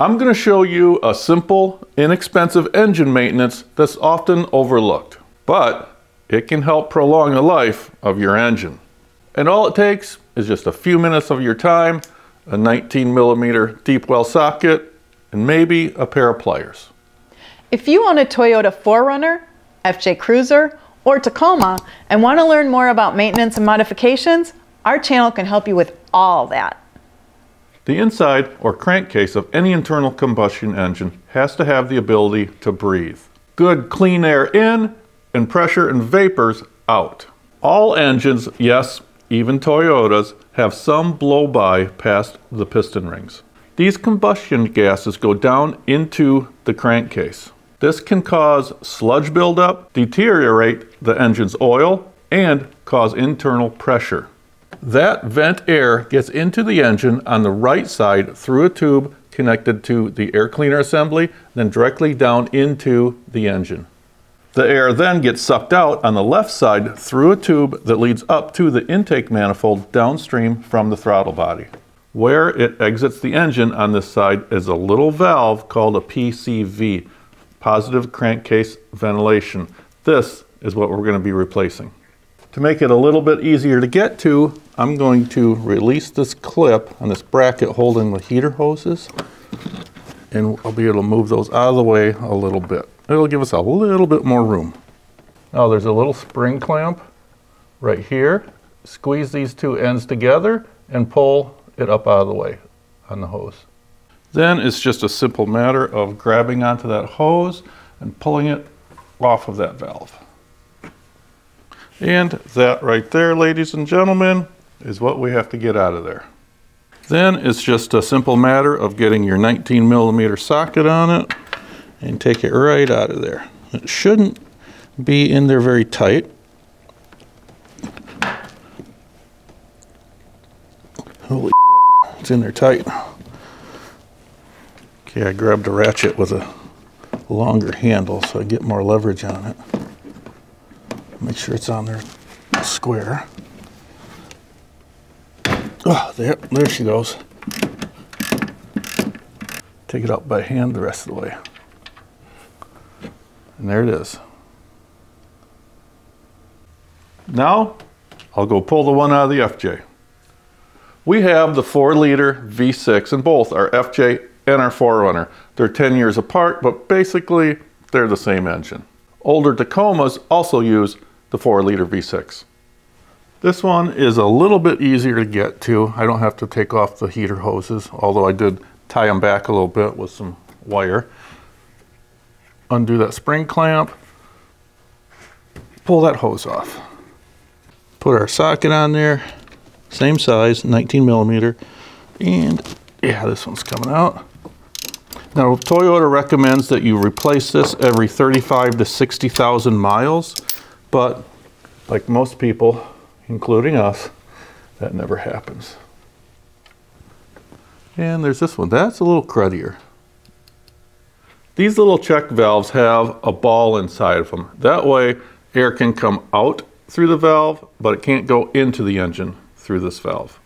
I'm going to show you a simple, inexpensive engine maintenance that's often overlooked, but it can help prolong the life of your engine. And all it takes is just a few minutes of your time, a 19 millimeter deep well socket, and maybe a pair of pliers. If you own a Toyota 4Runner, FJ Cruiser, or Tacoma and want to learn more about maintenance and modifications, our channel can help you with all that. The inside or crankcase of any internal combustion engine has to have the ability to breathe. Good clean air in and pressure and vapors out. All engines, yes, even Toyotas, have some blow-by past the piston rings. These combustion gases go down into the crankcase. This can cause sludge buildup, deteriorate the engine's oil, and cause internal pressure. That vent air gets into the engine on the right side through a tube connected to the air cleaner assembly, then directly down into the engine. The air then gets sucked out on the left side through a tube that leads up to the intake manifold downstream from the throttle body. Where it exits the engine on this side is a little valve called a PCV, positive crankcase ventilation. This is what we're going to be replacing. To make it a little bit easier to get to, I'm going to release this clip on this bracket holding the heater hoses, and I'll be able to move those out of the way a little bit. It'll give us a little bit more room. Now there's a little spring clamp right here. Squeeze these two ends together and pull it up out of the way on the hose. Then it's just a simple matter of grabbing onto that hose and pulling it off of that valve. And that right there, ladies and gentlemen, is what we have to get out of there. Then it's just a simple matter of getting your 19 millimeter socket on it and take it right out of there. It shouldn't be in there very tight. Holy shit, it's in there tight. Okay, I grabbed a ratchet with a longer handle so I get more leverage on it. Make sure it's on there square. Oh, there she goes. Take it out by hand the rest of the way. And there it is. Now, I'll go pull the one out of the FJ. We have the 4-liter V6 in both our FJ and our 4Runner. They're 10 years apart, but basically, they're the same engine. Older Tacomas also use the 4-liter V6. This one is a little bit easier to get to. I don't have to take off the heater hoses, although I did tie them back a little bit with some wire. Undo that spring clamp, pull that hose off. Put our socket on there, same size, 19 millimeter, and yeah, this one's coming out. Now, Toyota recommends that you replace this every 35 to 60,000 miles, but like most people, including us, that never happens. And there's this one. That's a little cruddier. These little check valves have a ball inside of them. That way, air can come out through the valve, but it can't go into the engine through this valve.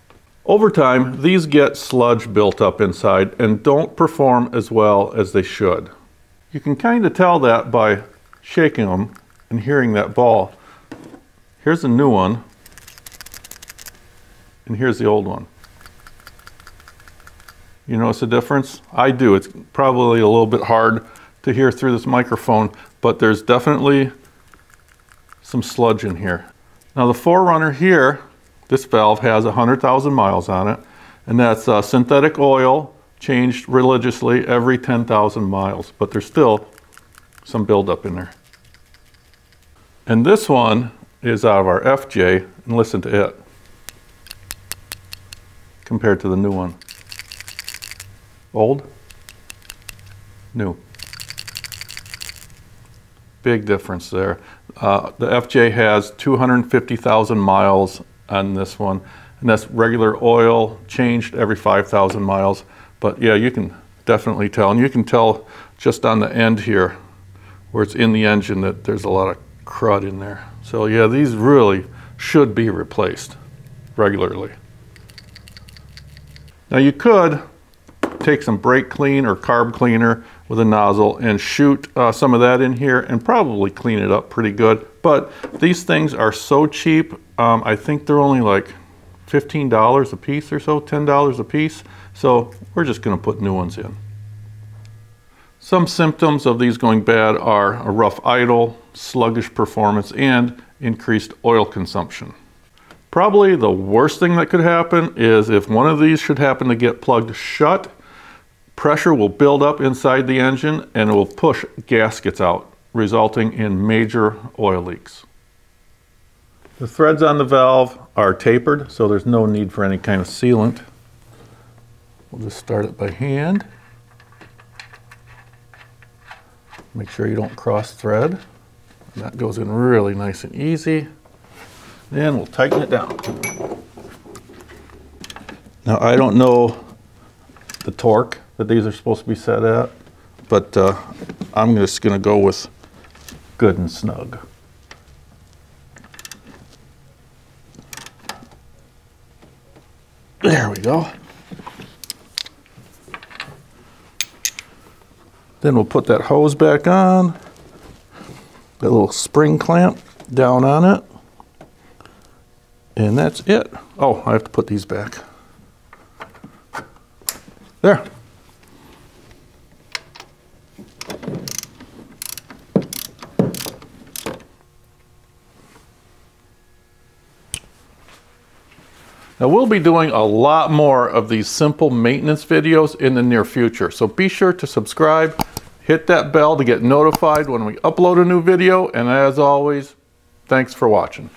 Over time, these get sludge built up inside and don't perform as well as they should. You can kind of tell that by shaking them and hearing that ball. Here's a new one, and here's the old one. You notice the difference? I do. It's probably a little bit hard to hear through this microphone, but there's definitely some sludge in here. Now the 4Runner here, this valve has 100,000 miles on it, and that's synthetic oil changed religiously every 10,000 miles, but there's still some buildup in there. And this one is out of our FJ, and listen to it compared to the new one. Old, new. Big difference there. The FJ has 250,000 miles on this one, and that's regular oil changed every 5,000 miles. But yeah, you can definitely tell, and you can tell just on the end here where it's in the engine that there's a lot of crud in there. So yeah, these really should be replaced regularly. Now you could take some brake clean or carb cleaner with a nozzle and shoot some of that in here and probably clean it up pretty good. But these things are so cheap. I think they're only like $15 a piece or so, $10 a piece. So we're just going to put new ones in. Some symptoms of these going bad are a rough idle, sluggish performance, and increased oil consumption. Probably the worst thing that could happen is if one of these should happen to get plugged shut, pressure will build up inside the engine and it will push gaskets out, resulting in major oil leaks. The threads on the valve are tapered, so there's no need for any kind of sealant. We'll just start it by hand. Make sure you don't cross thread. And that goes in really nice and easy. Then we'll tighten it down. Now I don't know the torque that these are supposed to be set at, but I'm just going to go with good and snug. There we go. Then we'll put that hose back on, that little spring clamp down on it, and that's it. Oh, I have to put these back. There. Now we'll be doing a lot more of these simple maintenance videos in the near future, so be sure to subscribe, hit that bell to get notified when we upload a new video, and as always, thanks for watching.